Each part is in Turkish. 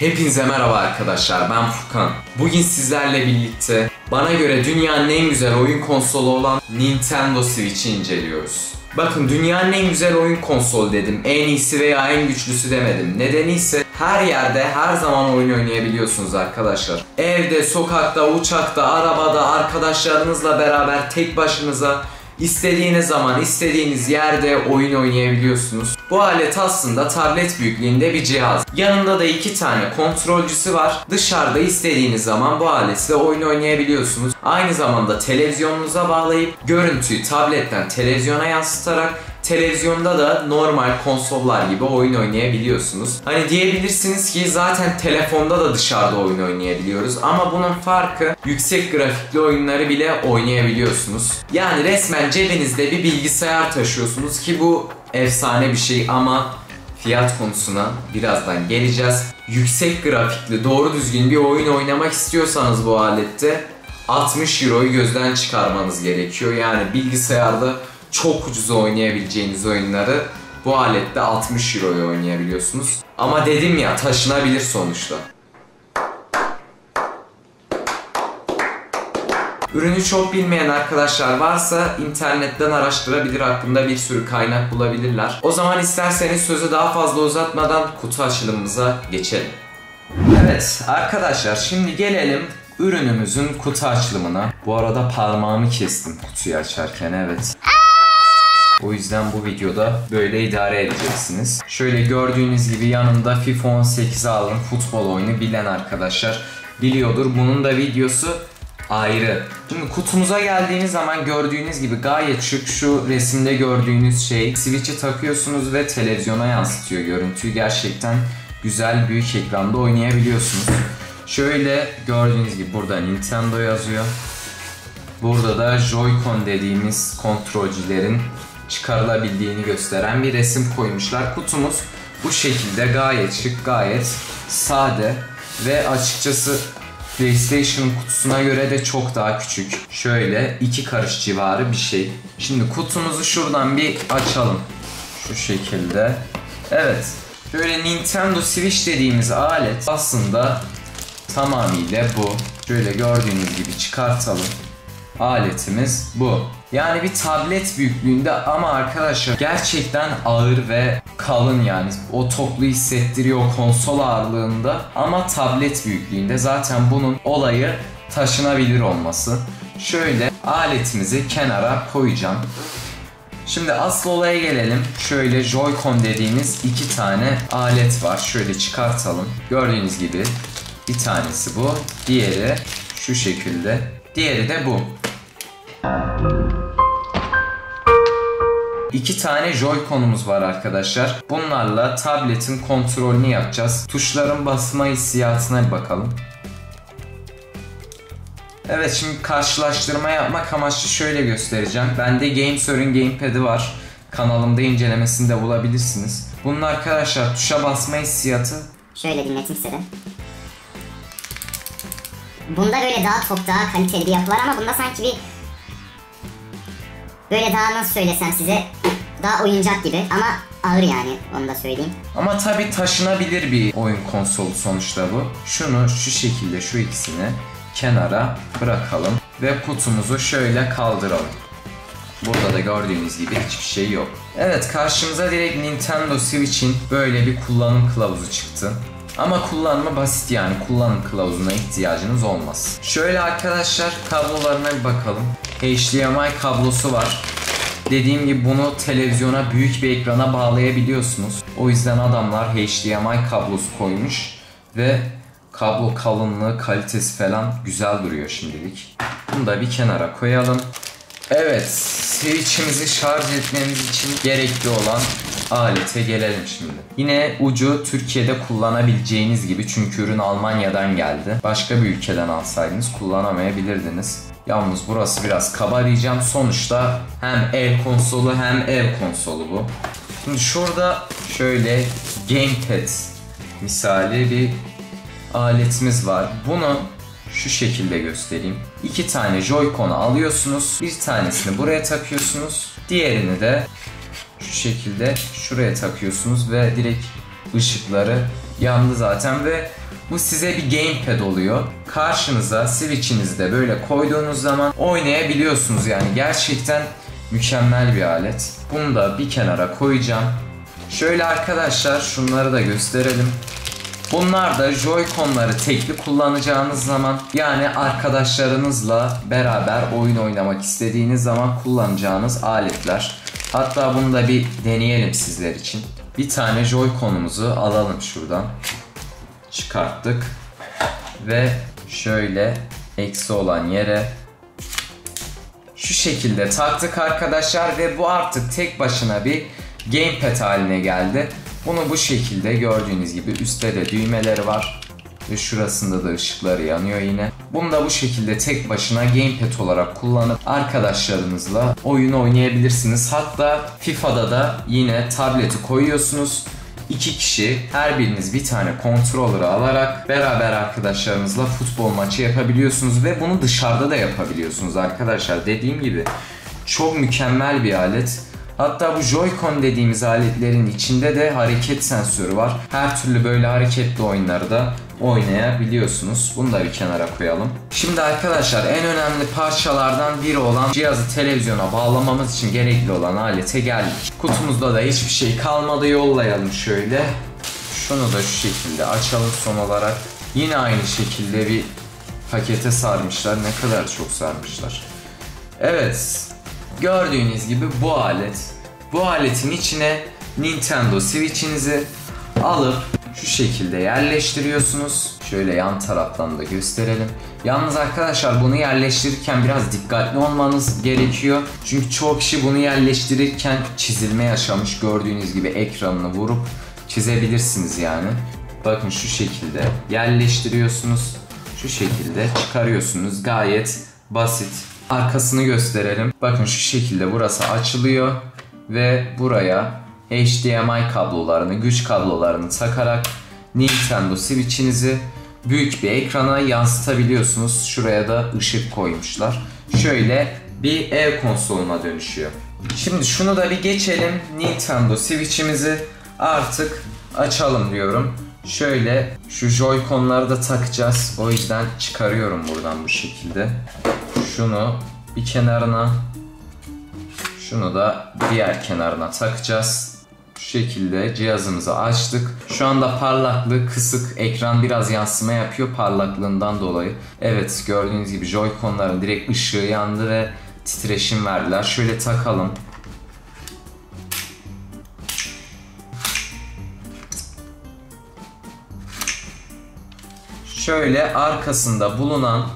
Hepinize merhaba arkadaşlar, ben Furkan. Bugün sizlerle birlikte bana göre dünyanın en güzel oyun konsolu olan Nintendo Switch'i inceliyoruz. Bakın, dünyanın en güzel oyun konsolu dedim, en iyisi veya en güçlüsü demedim. Nedeni ise her yerde, her zaman oyun oynayabiliyorsunuz arkadaşlar. Evde, sokakta, uçakta, arabada, arkadaşlarınızla beraber tek başınıza İstediğiniz zaman, istediğiniz yerde oyun oynayabiliyorsunuz. Bu alet aslında tablet büyüklüğünde bir cihaz. Yanında da iki tane kontrolcüsü var. Dışarıda istediğiniz zaman bu aletle oyun oynayabiliyorsunuz. Aynı zamanda televizyonunuza bağlayıp görüntüyü tabletten televizyona yansıtarak televizyonda da normal konsollar gibi oyun oynayabiliyorsunuz. Hani diyebilirsiniz ki zaten telefonda da dışarıda oyun oynayabiliyoruz ama bunun farkı yüksek grafikli oyunları bile oynayabiliyorsunuz. Yani resmen cebinizde bir bilgisayar taşıyorsunuz ki bu efsane bir şey ama fiyat konusuna birazdan geleceğiz. Yüksek grafikli doğru düzgün bir oyun oynamak istiyorsanız bu alette 60 Euro'yu gözden çıkarmanız gerekiyor. Yani bilgisayarda çok ucuza oynayabileceğiniz oyunları bu alette 60 Euro'ya oynayabiliyorsunuz. Ama dedim ya, taşınabilir sonuçta. Ürünü çok bilmeyen arkadaşlar varsa internetten araştırabilir, hakkında bir sürü kaynak bulabilirler. O zaman isterseniz sözü daha fazla uzatmadan kutu açılımımıza geçelim. Evet arkadaşlar, şimdi gelelim ürünümüzün kutu açılımına. Bu arada parmağımı kestim kutuyu açarken, evet. O yüzden bu videoda böyle idare edeceksiniz. Şöyle gördüğünüz gibi yanında FIFA 18 aldım. Futbol oyunu bilen arkadaşlar biliyordur. Bunun da videosu ayrı. Şimdi kutumuza geldiğiniz zaman gördüğünüz gibi gayet şık. Şu resimde gördüğünüz şey, Switch'i takıyorsunuz ve televizyona yansıtıyor görüntüyü. Gerçekten güzel, büyük ekranda oynayabiliyorsunuz. Şöyle gördüğünüz gibi burada Nintendo yazıyor. Burada da Joy-Con dediğimiz kontrolcülerin çıkarılabildiğini gösteren bir resim koymuşlar. Kutumuz bu şekilde, gayet şık, gayet sade ve açıkçası PlayStation kutusuna göre de çok daha küçük. Şöyle 2 karış civarı bir şey. Şimdi kutumuzu şuradan bir açalım. Şu şekilde. Evet. Böyle Nintendo Switch dediğimiz alet aslında tamamıyla bu. Şöyle gördüğünüz gibi çıkartalım. Aletimiz bu. Yani bir tablet büyüklüğünde ama arkadaşlar gerçekten ağır ve kalın, yani o toplu hissettiriyor konsol ağırlığında ama tablet büyüklüğünde. Zaten bunun olayı taşınabilir olması. Şöyle aletimizi kenara koyacağım. Şimdi asıl olaya gelelim. Şöyle Joy-Con dediğimiz 2 tane alet var. Şöyle çıkartalım. Gördüğünüz gibi bir tanesi bu. Diğeri şu şekilde. Diğeri de bu. 2 tane Joy-Con'umuz var arkadaşlar. Bunlarla tabletin kontrolünü yapacağız. Tuşların basma hissiyatına bir bakalım. Evet, şimdi karşılaştırma yapmak amaçlı şöyle göstereceğim. Bende Gamesur'un gamepad'i var. Kanalımda incelemesini de bulabilirsiniz. Bunun arkadaşlar tuşa basma hissiyatı. Şöyle dinletim size. Bunda böyle daha çok daha kaliteli bir yapı var ama bunda sanki bir böyle daha, nasıl söylesem size, daha oyuncak gibi ama ağır, yani onu da söyleyeyim. Ama tabi taşınabilir bir oyun konsolu sonuçta bu. Şunu şu şekilde, şu ikisini kenara bırakalım ve kutumuzu şöyle kaldıralım. Burada da gördüğünüz gibi hiçbir şey yok. Evet, karşımıza direkt Nintendo Switch'in böyle bir kullanım kılavuzu çıktı. Ama kullanma basit, yani kullanım kılavuzuna ihtiyacınız olmaz. Şöyle arkadaşlar kablolarına bir bakalım. HDMI kablosu var. Dediğim gibi bunu televizyona, büyük bir ekrana bağlayabiliyorsunuz. O yüzden adamlar HDMI kablosu koymuş ve kablo kalınlığı, kalitesi falan güzel duruyor şimdilik. Bunu da bir kenara koyalım. Evet, Switch'imizi şarj etmemiz için gerekli olan alete gelelim şimdi. Yine ucu Türkiye'de kullanabileceğiniz gibi, çünkü ürün Almanya'dan geldi. Başka bir ülkeden alsaydınız kullanamayabilirdiniz. Yalnız burası biraz kaba diyeceğim. Sonuçta hem el konsolu hem ev konsolu bu. Şimdi şurada şöyle gamepad misali bir aletimiz var. Bunu şu şekilde göstereyim. 2 tane Joy-Con'u alıyorsunuz. Bir tanesini buraya takıyorsunuz. Diğerini de şu şekilde şuraya takıyorsunuz ve direkt ışıkları yandı zaten ve Bu size bir gamepad oluyor. Karşınıza Switch'inizi de böyle koyduğunuz zaman oynayabiliyorsunuz. Yani gerçekten mükemmel bir alet. Bunu da bir kenara koyacağım. Şöyle arkadaşlar, şunları da gösterelim. Bunlar da Joy-Con'ları tekli kullanacağınız zaman, yani arkadaşlarınızla beraber oyun oynamak istediğiniz zaman kullanacağınız aletler. Hatta bunu da bir deneyelim sizler için. Bir tane Joy-Con'umuzu alalım şuradan. Çıkarttık. Ve şöyle eksi olan yere şu şekilde taktık arkadaşlar ve bu artık tek başına bir gamepad haline geldi. Bunu bu şekilde gördüğünüz gibi üstte de düğmeleri var ve şurasında da ışıkları yanıyor yine. Bunu da bu şekilde tek başına gamepad olarak kullanıp arkadaşlarınızla oyun oynayabilirsiniz. Hatta FIFA'da da yine tableti koyuyorsunuz. İki kişi, her biriniz bir tane kontrolleri alarak beraber arkadaşlarınızla futbol maçı yapabiliyorsunuz ve bunu dışarıda da yapabiliyorsunuz arkadaşlar. Dediğim gibi çok mükemmel bir alet. Hatta bu Joy-Con dediğimiz aletlerin içinde de hareket sensörü var. Her türlü böyle hareketli oyunları da oynayabiliyorsunuz. Bunu da bir kenara koyalım. Şimdi arkadaşlar, en önemli parçalardan biri olan cihazı televizyona bağlamamız için gerekli olan alete geldik. Kutumuzda da hiçbir şey kalmadı. Yollayalım şöyle. Şunu da şu şekilde açalım son olarak. Yine aynı şekilde bir pakete sarmışlar. Ne kadar çok sarmışlar. Evet. Gördüğünüz gibi bu alet. Bu aletin içine Nintendo Switch'inizi alıp şu şekilde yerleştiriyorsunuz. Şöyle yan taraftan da gösterelim. Yalnız arkadaşlar, bunu yerleştirirken biraz dikkatli olmanız gerekiyor. Çünkü çoğu kişi bunu yerleştirirken çizilme yaşamış. Gördüğünüz gibi ekranını vurup çizebilirsiniz yani. Bakın şu şekilde yerleştiriyorsunuz. Şu şekilde çıkarıyorsunuz. Gayet basit. Arkasını gösterelim. Bakın şu şekilde burası açılıyor ve buraya HDMI kablolarını, güç kablolarını takarak Nintendo Switch'inizi büyük bir ekrana yansıtabiliyorsunuz. Şuraya da ışık koymuşlar. Şöyle bir ev konsoluna dönüşüyor. Şimdi şunu da bir geçelim. Nintendo Switch'imizi artık açalım diyorum. Şöyle şu Joy-Con'ları da takacağız. O yüzden çıkarıyorum buradan bu şekilde. Şunu bir kenarına, şunu da diğer kenarına takacağız. Şu şekilde cihazımızı açtık. Şu anda parlaklığı kısık. Ekran biraz yansıma yapıyor parlaklığından dolayı. Evet, gördüğünüz gibi Joy-Con'ların direkt ışığı yandı ve titreşim verdiler. Şöyle takalım. Şöyle arkasında bulunan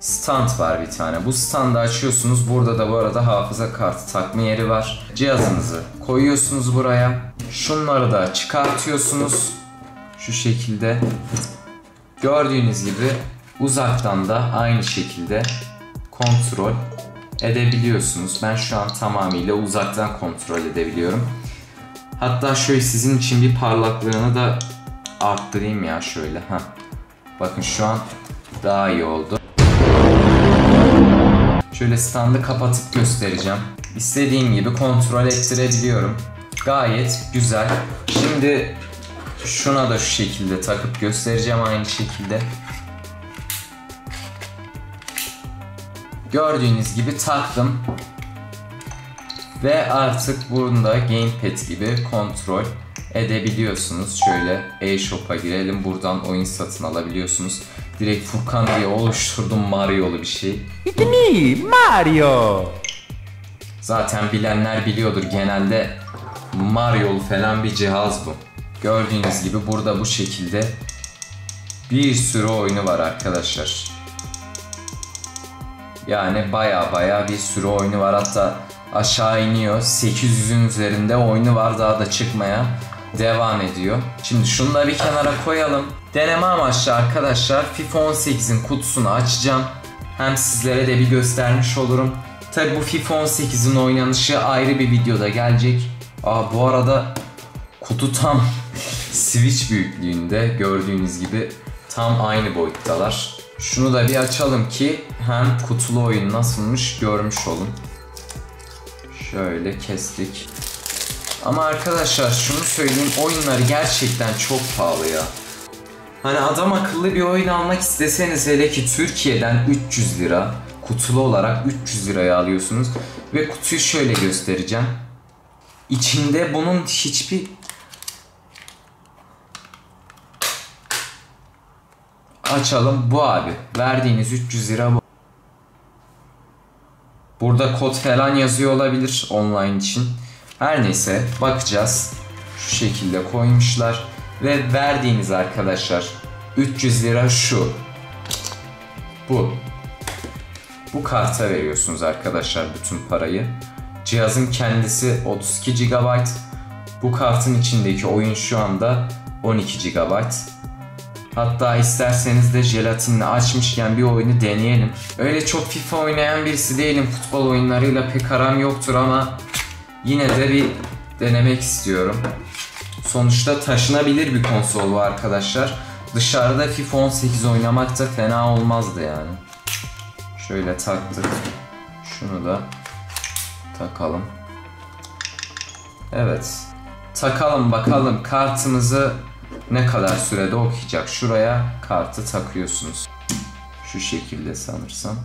stand var bir tane. Bu standı açıyorsunuz. Burada da bu arada hafıza kartı takma yeri var. Cihazınızı koyuyorsunuz buraya. Şunları da çıkartıyorsunuz. Şu şekilde. Gördüğünüz gibi uzaktan da aynı şekilde kontrol edebiliyorsunuz. Ben şu an tamamıyla uzaktan kontrol edebiliyorum. Hatta şöyle sizin için bir parlaklığını da arttırayım ya şöyle. Heh. Bakın şu an daha iyi oldu. Şöyle standı kapatıp göstereceğim. İstediğim gibi kontrol ettirebiliyorum. Gayet güzel. Şimdi şuna da şu şekilde takıp göstereceğim aynı şekilde. Gördüğünüz gibi taktım. Ve artık bunu da gamepad gibi kontrol edebiliyorsunuz. Şöyle eShop'a girelim. Buradan oyun satın alabiliyorsunuz. Direkt Furkan diye oluşturdum Mario'lu bir şey. It's me, Mario. Zaten bilenler biliyordur, genelde Mario'lu falan bir cihaz bu. Gördüğünüz gibi burada bu şekilde bir sürü oyunu var arkadaşlar. Yani baya bir sürü oyunu var, hatta aşağı iniyor. 800'ün üzerinde oyunu var, daha da çıkmaya devam ediyor. Şimdi şunu da bir kenara koyalım. Deneme amaçlı arkadaşlar FIFA 18'in kutusunu açacağım. Hem sizlere de bir göstermiş olurum. Tabi bu FIFA 18'in oynanışı ayrı bir videoda gelecek. Bu arada kutu tam Switch büyüklüğünde. Gördüğünüz gibi tam aynı boyuttalar. Şunu da bir açalım ki hem kutulu oyun nasılmış görmüş olun. Şöyle kestik. Ama arkadaşlar şunu söyleyeyim, oyunlar gerçekten çok pahalı ya. Hani adam akıllı bir oyun almak isteseniz, hele ki Türkiye'den 300 lira kutulu olarak 300 liraya alıyorsunuz. Ve kutuyu şöyle göstereceğim. İçinde bunun hiçbir... Açalım, bu abi. Verdiğiniz 300 lira bu. Burada kod falan yazıyor olabilir online için. Her neyse, bakacağız. Şu şekilde koymuşlar. Ve verdiğiniz arkadaşlar 300 lira şu. Bu. Bu karta veriyorsunuz arkadaşlar bütün parayı. Cihazın kendisi 32 GB. Bu kartın içindeki oyun şu anda 12 GB. Hatta isterseniz de jelatinle açmışken bir oyunu deneyelim. Öyle çok FIFA oynayan birisi değilim. Futbol oyunlarıyla pek aram yoktur ama yine de bir denemek istiyorum. Sonuçta taşınabilir bir konsol bu arkadaşlar. Dışarıda FIFA 18 oynamak da fena olmazdı yani. Şöyle taktık. Şunu da takalım. Evet. Takalım bakalım kartımızı ne kadar sürede okuyacak. Şuraya kartı takıyorsunuz. Şu şekilde sanırsam.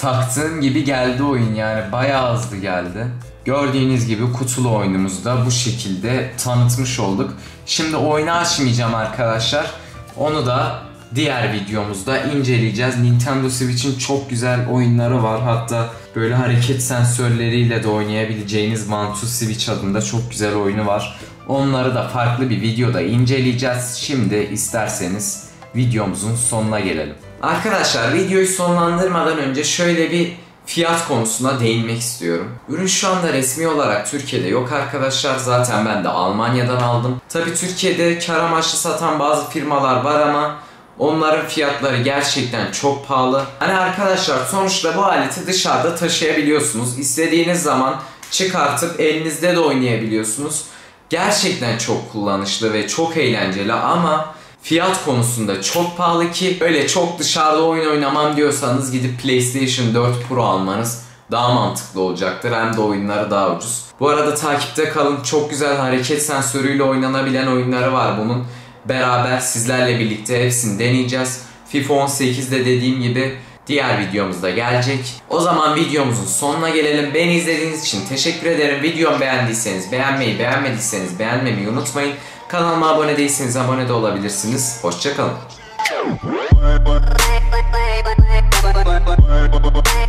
Taktığım gibi geldi oyun yani. Bayağı hızlı geldi. Gördüğünüz gibi kutulu oyunumuzu da bu şekilde tanıtmış olduk. Şimdi oyunu açmayacağım arkadaşlar. Onu da diğer videomuzda inceleyeceğiz. Nintendo Switch'in çok güzel oyunları var. Hatta böyle hareket sensörleriyle de oynayabileceğiniz Bantu Switch adında çok güzel oyunu var. Onları da farklı bir videoda inceleyeceğiz. Şimdi isterseniz videomuzun sonuna gelelim. Arkadaşlar videoyu sonlandırmadan önce şöyle bir fiyat konusuna değinmek istiyorum. Ürün şu anda resmi olarak Türkiye'de yok arkadaşlar. Zaten ben de Almanya'dan aldım. Tabii Türkiye'de kar amaçlı satan bazı firmalar var ama onların fiyatları gerçekten çok pahalı. Hani arkadaşlar sonuçta bu aleti dışarıda taşıyabiliyorsunuz. İstediğiniz zaman çıkartıp elinizde de oynayabiliyorsunuz. Gerçekten çok kullanışlı ve çok eğlenceli ama fiyat konusunda çok pahalı ki öyle çok dışarıda oyun oynamam diyorsanız gidip PlayStation 4 Pro almanız daha mantıklı olacaktır. Hem de oyunları daha ucuz. Bu arada takipte kalın. Çok güzel hareket sensörüyle oynanabilen oyunları var bunun. Beraber sizlerle birlikte hepsini deneyeceğiz. FIFA 18'de dediğim gibi diğer videomuzda gelecek. O zaman videomuzun sonuna gelelim. Beni izlediğiniz için teşekkür ederim. Videomu beğendiyseniz beğenmeyi, beğenmediyseniz beğenmemeyi unutmayın. Kanalıma abone değilseniz abone de olabilirsiniz. Hoşça kalın.